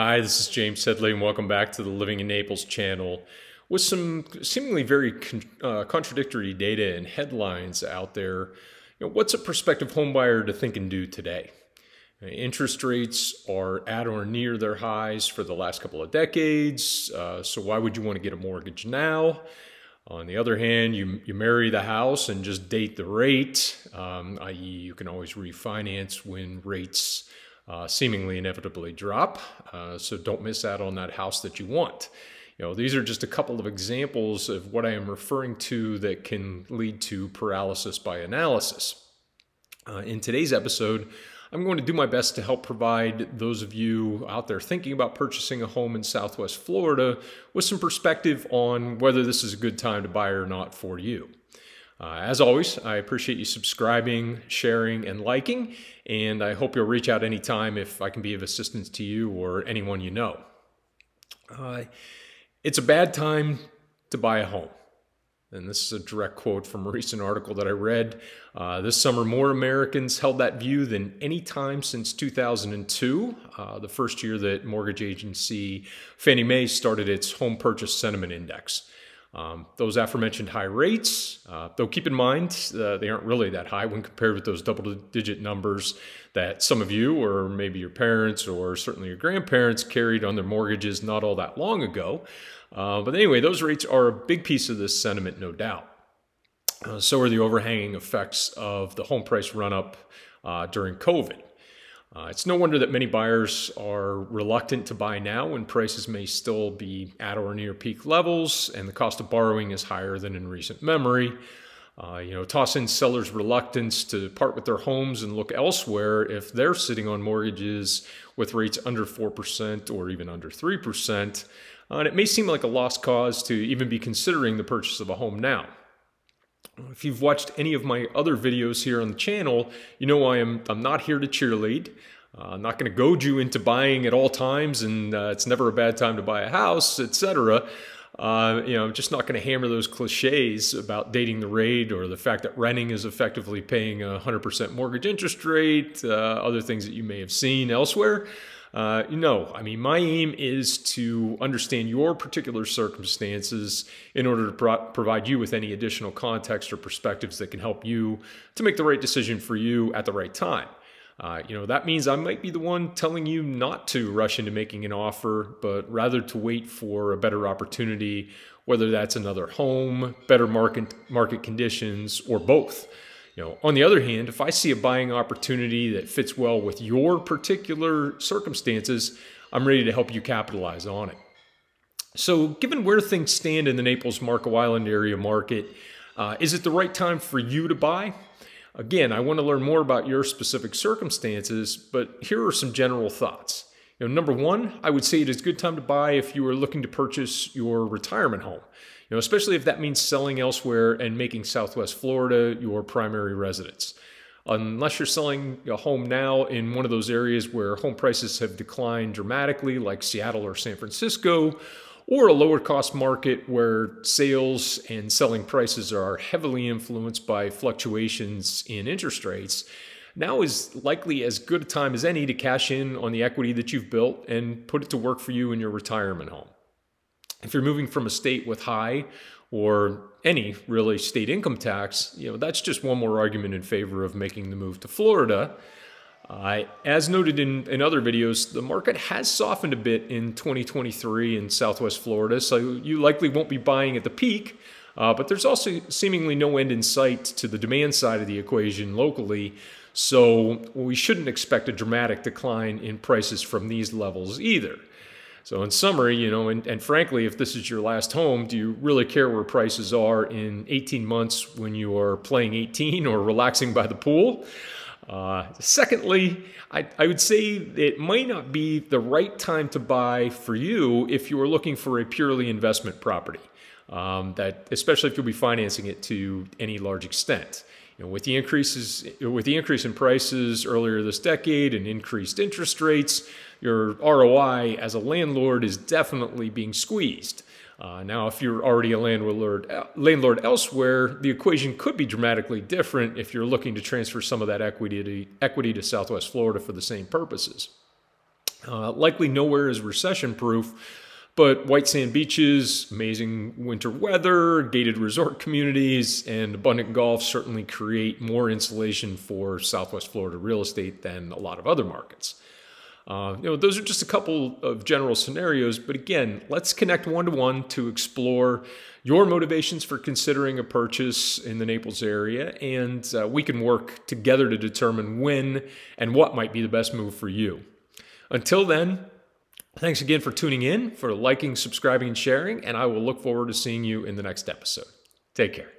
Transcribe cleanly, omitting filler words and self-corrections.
Hi, this is James Headley, and welcome back to the Living in Naples channel. With some seemingly very contradictory data and headlines out there, what's a prospective homebuyer to think and do today? Interest rates are at or near their highs for the last couple of decades, so why would you want to get a mortgage now? On the other hand, you marry the house and just date the rate, i.e. you can always refinance when rates seemingly inevitably drop, so don't miss out on that house that you want. These are just a couple of examples of what I am referring to that can lead to paralysis by analysis. In today's episode, I'm going to do my best to help provide those of you out there thinking about purchasing a home in Southwest Florida with some perspective on whether this is a good time to buy or not for you. As always, I appreciate you subscribing, sharing, and liking, and I hope you'll reach out anytime if I can be of assistance to you or anyone you know. It's a bad time to buy a home. And this is a direct quote from a recent article that I read. This summer, more Americans held that view than any time since 2002, the first year that mortgage agency Fannie Mae started its Home Purchase Sentiment Index. Those aforementioned high rates, though keep in mind, they aren't really that high when compared with those double-digit numbers that some of you or maybe your parents or certainly your grandparents carried on their mortgages not all that long ago. But anyway, those rates are a big piece of this sentiment, no doubt. So are the overhanging effects of the home price run-up during COVID. It's no wonder that many buyers are reluctant to buy now when prices may still be at or near peak levels and the cost of borrowing is higher than in recent memory. Toss in sellers' reluctance to part with their homes and look elsewhere if they're sitting on mortgages with rates under 4% or even under 3%. And it may seem like a lost cause to even be considering the purchase of a home now. If you've watched any of my other videos here on the channel, you know I'm not here to cheerlead. I'm not going to goad you into buying at all times, and it's never a bad time to buy a house, etc. I'm just not going to hammer those cliches about dating the rate or the fact that renting is effectively paying a 100% mortgage interest rate, other things that you may have seen elsewhere. My aim is to understand your particular circumstances in order to provide you with any additional context or perspectives that can help you to make the right decision for you at the right time. That means I might be the one telling you not to rush into making an offer, but rather to wait for a better opportunity, whether that's another home, better market conditions, or both. On the other hand, if I see a buying opportunity that fits well with your particular circumstances, I'm ready to help you capitalize on it. So given where things stand in the Naples Marco Island area market, is it the right time for you to buy? Again, I want to learn more about your specific circumstances, but here are some general thoughts. Number one, I would say it is a good time to buy if you are looking to purchase your retirement home, especially if that means selling elsewhere and making Southwest Florida your primary residence. Unless you're selling a home now in one of those areas where home prices have declined dramatically, like Seattle or San Francisco, or a lower cost market where sales and selling prices are heavily influenced by fluctuations in interest rates, now is likely as good a time as any to cash in on the equity that you've built and put it to work for you in your retirement home. If you're moving from a state with high or any really state income tax, that's just one more argument in favor of making the move to Florida. As noted in other videos, the market has softened a bit in 2023 in Southwest Florida, so you likely won't be buying at the peak. But there's also seemingly no end in sight to the demand side of the equation locally, so we shouldn't expect a dramatic decline in prices from these levels either. So in summary, and frankly, if this is your last home, do you really care where prices are in 18 months when you are playing 18 or relaxing by the pool? Secondly, I would say it might not be the right time to buy for you if you are looking for a purely investment property. Especially if you'll be financing it to any large extent. With the increase in prices earlier this decade and increased interest rates, your ROI as a landlord is definitely being squeezed. Now, if you're already a landlord elsewhere, the equation could be dramatically different if you're looking to transfer some of that equity to Southwest Florida for the same purposes. Likely nowhere is recession-proof, but white sand beaches, amazing winter weather, gated resort communities, and abundant golf certainly create more insulation for Southwest Florida real estate than a lot of other markets. Those are just a couple of general scenarios, but again, let's connect one-to-one to explore your motivations for considering a purchase in the Naples area, and we can work together to determine when and what might be the best move for you. Until then, thanks again for tuning in, for liking, subscribing, and sharing, and I will look forward to seeing you in the next episode. Take care.